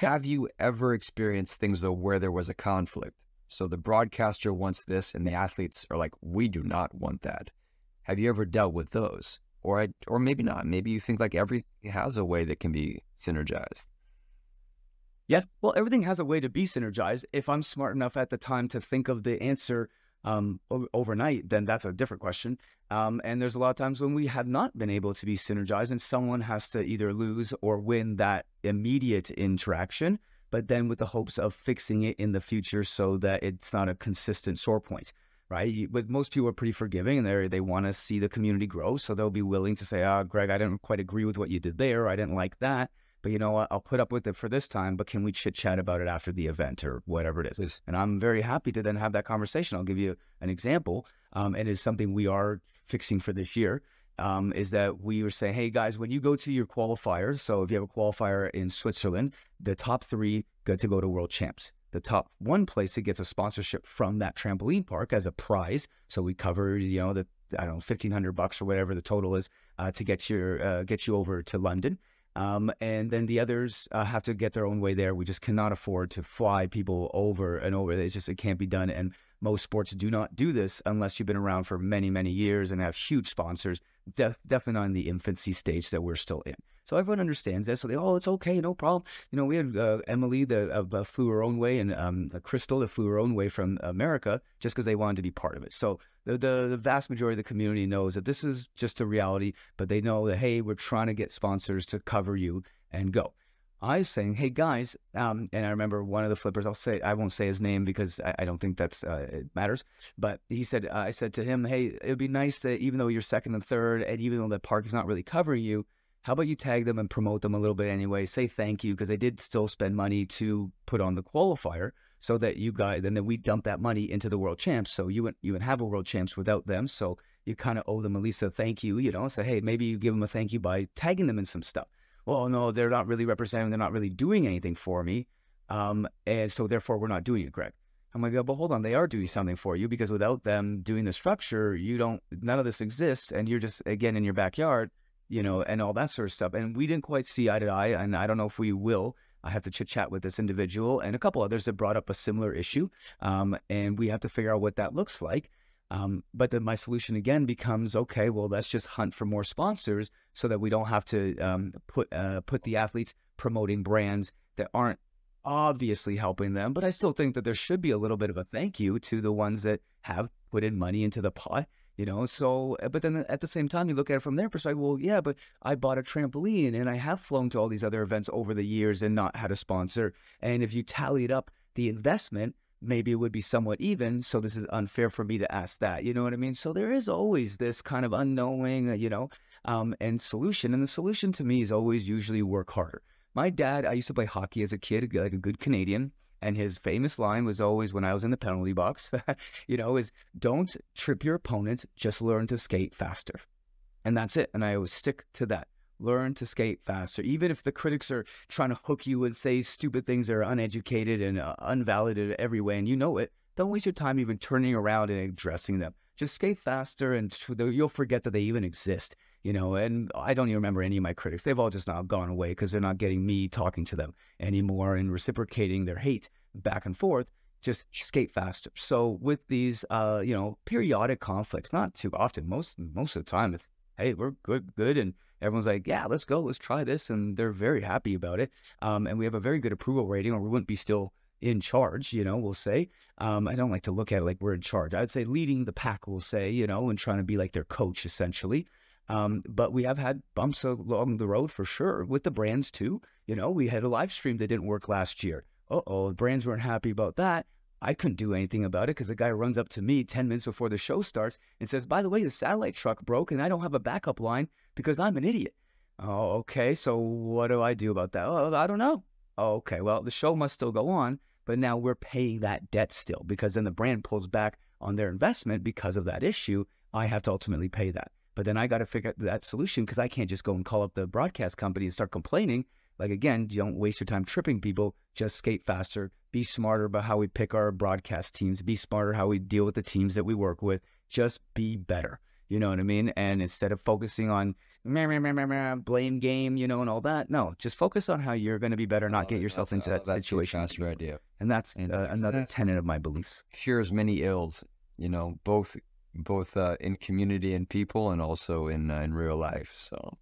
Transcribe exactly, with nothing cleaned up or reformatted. Have you ever experienced things, though, where there was a conflict? So the broadcaster wants this and the athletes are like, we do not want that. Have you ever dealt with those? Or, I, or maybe not. Maybe you think like everything has a way that can be synergized. Yeah. Well, everything has a way to be synergized. If I'm smart enough at the time to think of the answer um, overnight, then that's a different question. Um, and there's a lot of times when we have not been able to be synergized and someone has to either lose or win that immediate interaction, but then with the hopes of fixing it in the future so that it's not a consistent sore point. Right? But most people are pretty forgiving and they they want to see the community grow. So they'll be willing to say, oh, Greg, I didn't quite agree with what you did there. I didn't like that. But you know what? I'll put up with it for this time, but can we chit chat about it after the event or whatever it is? Yes. And I'm very happy to then have that conversation. I'll give you an example. Um, and it's something we are fixing for this year um, is that we were saying, hey guys, when you go to your qualifiers, so if you have a qualifier in Switzerland, the top three get to go to World Champs. The top one place that gets a sponsorship from that trampoline park as a prize. So we cover, you know, the, I don't know, fifteen hundred bucks or whatever the total is uh, to get your, uh, get you over to London. Um, and then the others uh, have to get their own way there. We just cannot afford to fly people over and over. It's just, it can't be done. And most sports do not do this unless you've been around for many, many years and have huge sponsors. Def definitely not in the infancy stage that we're still in. So everyone understands that. So they, oh, it's okay, no problem. You know, we had uh, Emily that uh, flew her own way and um, Crystal that flew her own way from America just because they wanted to be part of it. So the, the, the vast majority of the community knows that this is just a reality, but they know that, hey, we're trying to get sponsors to cover you and go. I was saying, hey, guys, um, and I remember one of the flippers, I'll say, I won't say his name because I, I don't think that's, uh, it matters. But he said, uh, I said to him, hey, it would be nice that even though you're second and third, and even though the park is not really covering you, how about you tag them and promote them a little bit anyway? Say thank you, because they did still spend money to put on the qualifier so that you guys, then we dump that money into the World Champs. So you wouldn't, you wouldn't have a World Champs without them. So you kind of owe them at least a thank you, you know? So, hey, maybe you give them a thank you by tagging them in some stuff. Well, no, they're not really representing, they're not really doing anything for me. Um, and so therefore we're not doing it, Greg. I'm like, oh, but hold on, they are doing something for you because without them doing the structure, you don't, none of this exists. And you're just, again, in your backyard, you know, and all that sort of stuff. And we didn't quite see eye to eye. And I don't know if we will. I have to chit chat with this individual and a couple others that brought up a similar issue. Um, and we have to figure out what that looks like. Um, but then my solution again becomes, okay, well, let's just hunt for more sponsors so that we don't have to um, put uh, put the athletes promoting brands that aren't obviously helping them. But I still think that there should be a little bit of a thank you to the ones that have put in money into the pot, you know. So, but then at the same time, you look at it from their perspective, well, yeah, but I bought a trampoline and I have flown to all these other events over the years and not had a sponsor. And if you tallied up the investment, maybe it would be somewhat even, so this is unfair for me to ask that, you know what I mean? So there is always this kind of unknowing, you know, um, and solution, and the solution to me is always usually work harder. My dad, I used to play hockey as a kid, like a good Canadian, and his famous line was always when I was in the penalty box, you know, is don't trip your opponent, just learn to skate faster. And that's it, and I always stick to that. Learn to skate faster. Even if the critics are trying to hook you and say stupid things that are uneducated and uh, unvalidated every way, and you know it, don't waste your time even turning around and addressing them. Just skate faster and you'll forget that they even exist, you know, and I don't even remember any of my critics. They've all just now gone away because they're not getting me talking to them anymore and reciprocating their hate back and forth. Just skate faster. So with these, uh, you know, periodic conflicts, not too often, most, most of the time it's, hey, we're good, good. And everyone's like, yeah, let's go, let's try this. And they're very happy about it. Um, and we have a very good approval rating or we wouldn't be still in charge, you know, we'll say. Um, I don't like to look at it like we're in charge. I'd say leading the pack, we'll say, you know, and trying to be like their coach essentially. Um, but we have had bumps along the road for sure with the brands too. You know, we had a live stream that didn't work last year. Uh-oh, the brands weren't happy about that. I couldn't do anything about it because the guy runs up to me ten minutes before the show starts and says, by the way, the satellite truck broke and I don't have a backup line because I'm an idiot. Oh, okay. So what do I do about that? Oh, I don't know. Oh, okay. Well, the show must still go on, but now we're paying that debt still because then the brand pulls back on their investment because of that issue. I have to ultimately pay that. But then I got to figure out that solution because I can't just go and call up the broadcast company and start complaining. Like, again, don't waste your time tripping people. Just skate faster. Be smarter about how we pick our broadcast teams. Be smarter how we deal with the teams that we work with. Just be better. You know what I mean? And instead of focusing on meh, meh, meh, meh, meh, blame game, you know, and all that, no, just focus on how you're going to be better, not oh, get yourself into that situation. That's your idea. And that's and uh, another tenet of my beliefs. Cures many ills, you know, both both uh, in community and people, and also in uh, in real life. So